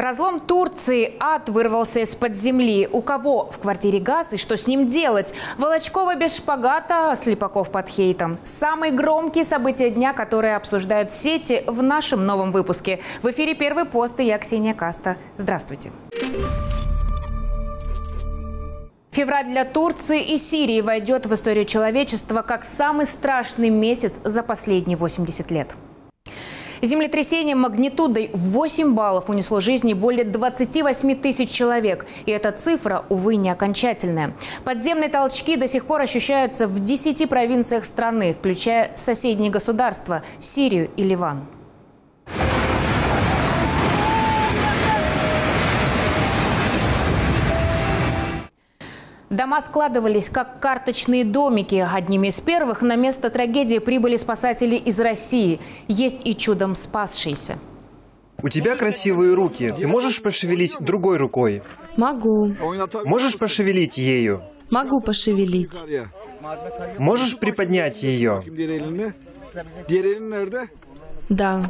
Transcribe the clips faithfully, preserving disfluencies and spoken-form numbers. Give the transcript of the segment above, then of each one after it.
Разлом Турции. Ад вырвался из-под земли. У кого в квартире газ и что с ним делать? Волочкова без шпагата, Слепаков под хейтом. Самые громкие события дня, которые обсуждают сети в нашем новом выпуске. В эфире «Первый пост» и я, Ксения Каста. Здравствуйте. Февраль для Турции и Сирии войдет в историю человечества как самый страшный месяц за последние восемьдесят лет. Землетрясение магнитудой в восемь баллов унесло жизни более двадцати восьми тысяч человек. И эта цифра, увы, не окончательная. Подземные толчки до сих пор ощущаются в десяти провинциях страны, включая соседние государства – Сирию и Ливан. Дома складывались как карточные домики. Одними из первых на место трагедии прибыли спасатели из России. Есть и чудом спасшиеся. У тебя красивые руки. Ты можешь пошевелить другой рукой? Могу. Можешь пошевелить ею? Могу пошевелить. Можешь приподнять ее? Да.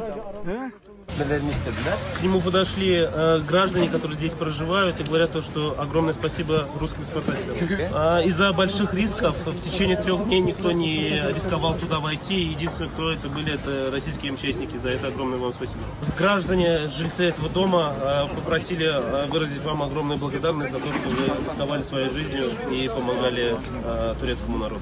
К нему подошли э, граждане, которые здесь проживают, и говорят, то, что огромное спасибо русским спасателям. А из-за больших рисков в течение трех дней никто не рисковал туда войти. Единственное, кто это были, это российские МЧСники. За это огромное вам спасибо. Граждане, жильцы этого дома э, попросили выразить вам огромную благодарность за то, что вы рисковали своей жизнью и помогали э, турецкому народу.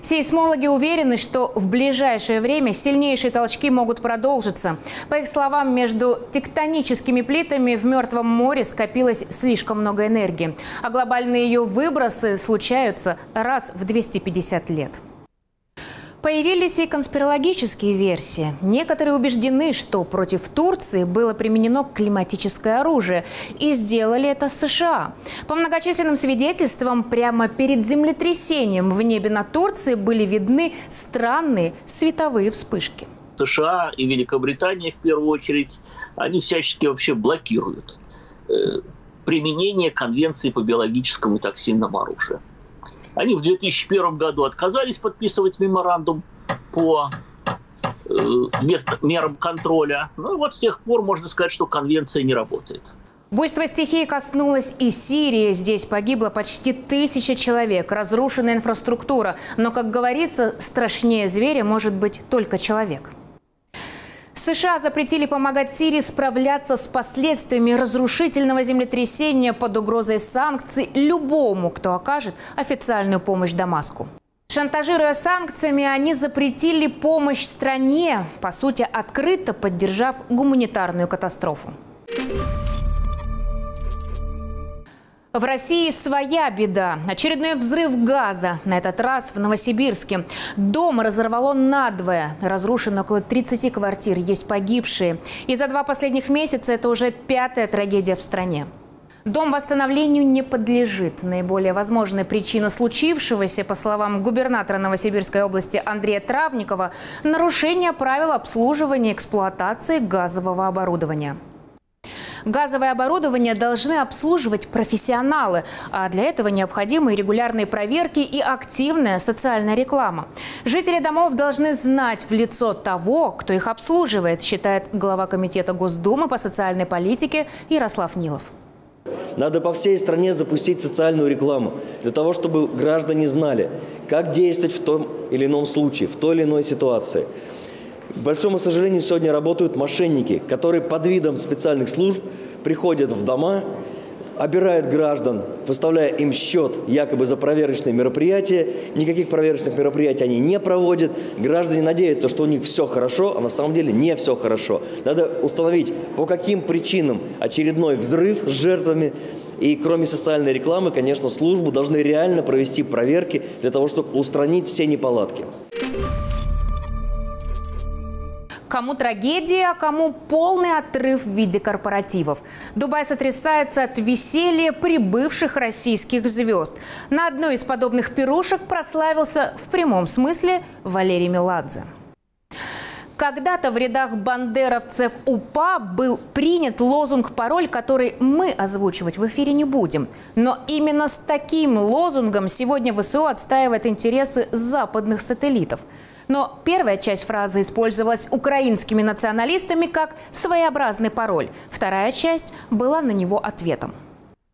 Сейсмологи уверены, что в ближайшее время сильнейшие толчки могут продолжиться. По их словам, между тектоническими плитами в Мертвом море скопилось слишком много энергии. А глобальные ее выбросы случаются раз в двести пятьдесят лет. Появились и конспирологические версии. Некоторые убеждены, что против Турции было применено климатическое оружие. И сделали это США. По многочисленным свидетельствам, прямо перед землетрясением в небе над Турцией были видны странные световые вспышки. США и Великобритания, в первую очередь, они всячески вообще блокируют применение Конвенции по биологическому и токсинному оружию. Они в две тысячи первом году отказались подписывать меморандум по мерам контроля. Ну и вот с тех пор можно сказать, что конвенция не работает. Буйство стихии коснулось и Сирии. Здесь погибло почти тысяча человек, разрушена инфраструктура. Но, как говорится, страшнее зверя может быть только человек. США запретили помогать Сирии справляться с последствиями разрушительного землетрясения под угрозой санкций любому, кто окажет официальную помощь Дамаску. Шантажируя санкциями, они запретили помощь стране, по сути, открыто поддержав гуманитарную катастрофу. В России своя беда. Очередной взрыв газа, на этот раз в Новосибирске. Дом разорвало надвое. Разрушено около тридцати квартир, есть погибшие. И за два последних месяца это уже пятая трагедия в стране. Дом восстановлению не подлежит. Наиболее возможная причина случившегося, по словам губернатора Новосибирской области Андрея Травникова, нарушение правил обслуживания и эксплуатации газового оборудования. Газовое оборудование должны обслуживать профессионалы, а для этого необходимы регулярные проверки и активная социальная реклама. Жители домов должны знать в лицо того, кто их обслуживает, считает глава комитета Госдумы по социальной политике Ярослав Нилов. Надо по всей стране запустить социальную рекламу, для того, чтобы граждане знали, как действовать в том или ином случае, в той или иной ситуации. К большому сожалению, сегодня работают мошенники, которые под видом специальных служб приходят в дома, обирают граждан, выставляя им счет якобы за проверочные мероприятия. Никаких проверочных мероприятий они не проводят. Граждане надеются, что у них все хорошо, а на самом деле не все хорошо. Надо установить, по каким причинам очередной взрыв с жертвами. И кроме социальной рекламы, конечно, службы должны реально провести проверки для того, чтобы устранить все неполадки. Кому трагедия, а кому полный отрыв в виде корпоративов. Дубай сотрясается от веселья прибывших российских звезд. На одной из подобных пирушек прославился в прямом смысле Валерий Меладзе. Когда-то в рядах бандеровцев УПА был принят лозунг-пароль, который мы озвучивать в эфире не будем. Но именно с таким лозунгом сегодня ВСУ отстаивает интересы западных сателлитов. Но первая часть фразы использовалась украинскими националистами как своеобразный пароль. Вторая часть была на него ответом.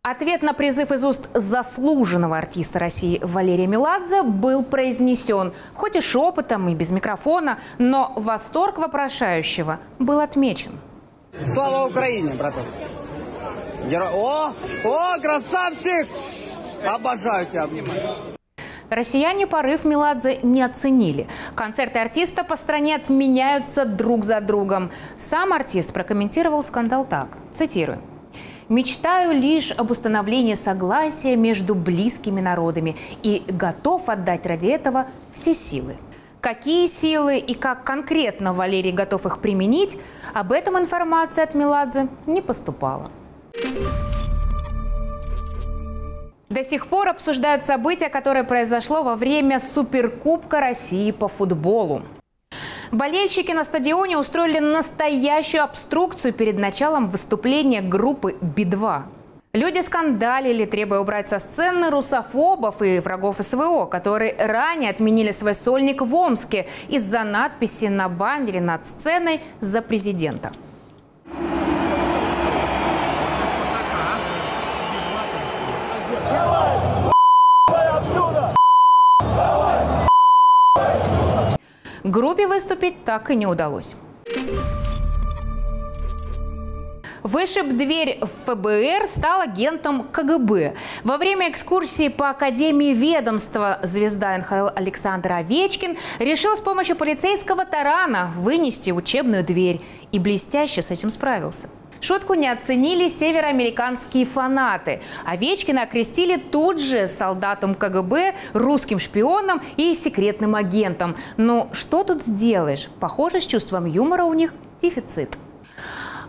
Ответ на призыв из уст заслуженного артиста России Валерия Меладзе был произнесен, хоть и шепотом, и без микрофона, но восторг вопрошающего был отмечен. Слава Украине, братан! Геро... О, о, красавчик! Обожаю тебя! Россияне порыв Меладзе не оценили. Концерты артиста по стране отменяются друг за другом. Сам артист прокомментировал скандал так, цитирую. «Мечтаю лишь об установлении согласия между близкими народами и готов отдать ради этого все силы». Какие силы и как конкретно Валерий готов их применить, об этом информация от Меладзе не поступала. До сих пор обсуждают событие, которое произошло во время Суперкубка России по футболу. Болельщики на стадионе устроили настоящую обструкцию перед началом выступления группы би два. Люди скандалили, требуя убрать со сцены русофобов и врагов СВО, которые ранее отменили свой сольник в Омске из-за надписи на баннере над сценой «За президента». Группе выступить так и не удалось. Вышиб дверь в ФБР стал агентом КГБ. Во время экскурсии по Академии ведомства звезда эн ха эл Александр Овечкин решил с помощью полицейского тарана вынести учебную дверь и блестяще с этим справился. Шутку не оценили североамериканские фанаты. Овечкина окрестили тут же солдатом ка гэ бэ, русским шпионом и секретным агентом. Но что тут сделаешь? Похоже, с чувством юмора у них дефицит.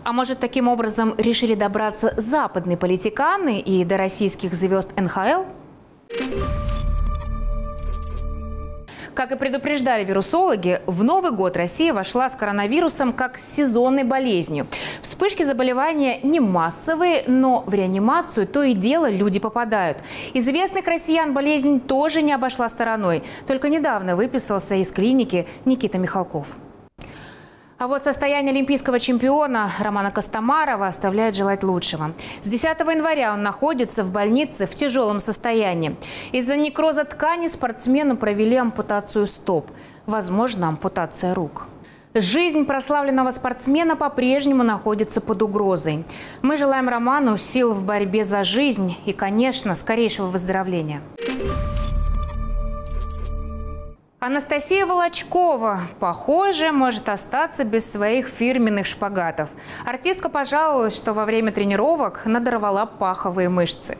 А может, таким образом решили добраться западные политиканы и до российских звезд эн ха эл? Как и предупреждали вирусологи, в Новый год Россия вошла с коронавирусом как с сезонной болезнью. Вспышки заболевания не массовые, но в реанимацию то и дело люди попадают. Известных россиян болезнь тоже не обошла стороной. Только недавно выписался из клиники Никита Михалков. А вот состояние олимпийского чемпиона Романа Костомарова оставляет желать лучшего. С десятого января он находится в больнице в тяжелом состоянии. Из-за некроза ткани спортсмену провели ампутацию стоп. Возможно, ампутация рук. Жизнь прославленного спортсмена по-прежнему находится под угрозой. Мы желаем Роману сил в борьбе за жизнь и, конечно, скорейшего выздоровления. Анастасия Волочкова, похоже, может остаться без своих фирменных шпагатов. Артистка пожаловалась, что во время тренировок надорвала паховые мышцы.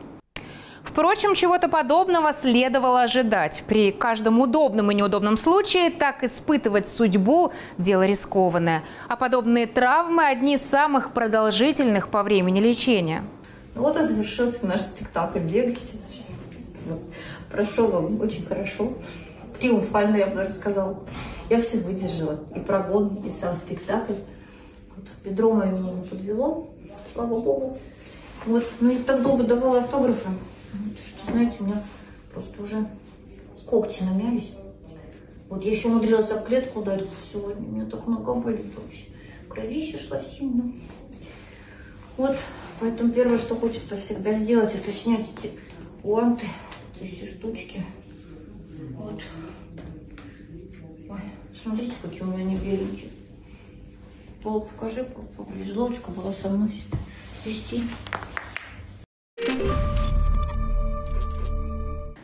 Впрочем, чего-то подобного следовало ожидать. При каждом удобном и неудобном случае так испытывать судьбу – дело рискованное. А подобные травмы – одни из самых продолжительных по времени лечения. Вот и завершился наш спектакль «Легаси». Прошел он очень хорошо. Триумфально, я бы даже сказала. Я все выдержала. И прогон, и сам спектакль. Вот, бедро мое меня не подвело, слава богу. Вот, ну я так долго давала автографы, что, знаете, у меня просто уже когти намялись. Вот я еще умудрилась об клетку удариться сегодня. У меня так нога болит вообще. Кровища шла сильно. Вот, поэтому первое, что хочется всегда сделать, это снять эти уанты, эти все штучки. Вот. Ой, смотрите, какие у меня не беленькие. Толп, покажи поближе. Ловочка была со мной вести.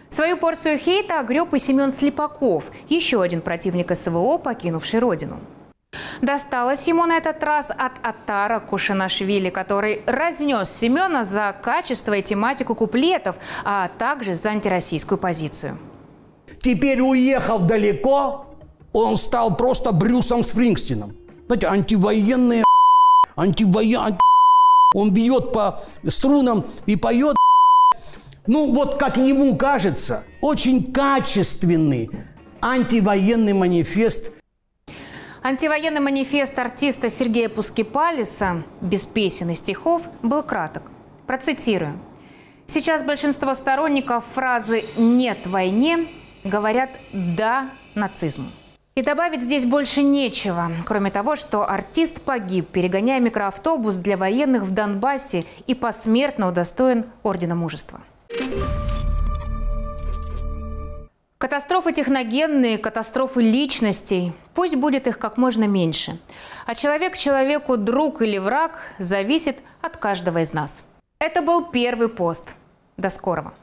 Свою порцию хейта огреб и Семен Слепаков, еще один противник эс вэ о, покинувший родину. Досталось ему на этот раз от Отара Кушанашвили, который разнес Семена за качество и тематику куплетов, а также за антироссийскую позицию. Теперь, уехав далеко, он стал просто Брюсом Спрингстином. Знаете, антивоенные, антивоенные, он бьет по струнам и поет. Ну, вот как ему кажется, очень качественный антивоенный манифест. Антивоенный манифест артиста Сергея Пускепалиса без песен и стихов был краток. Процитирую. Сейчас большинство сторонников фразы «нет войне» говорят «да нацизму». И добавить здесь больше нечего, кроме того, что артист погиб, перегоняя микроавтобус для военных в Донбассе и посмертно удостоен Ордена Мужества. Катастрофы техногенные, катастрофы личностей. Пусть будет их как можно меньше. А человек человеку друг или враг зависит от каждого из нас. Это был первый пост. До скорого.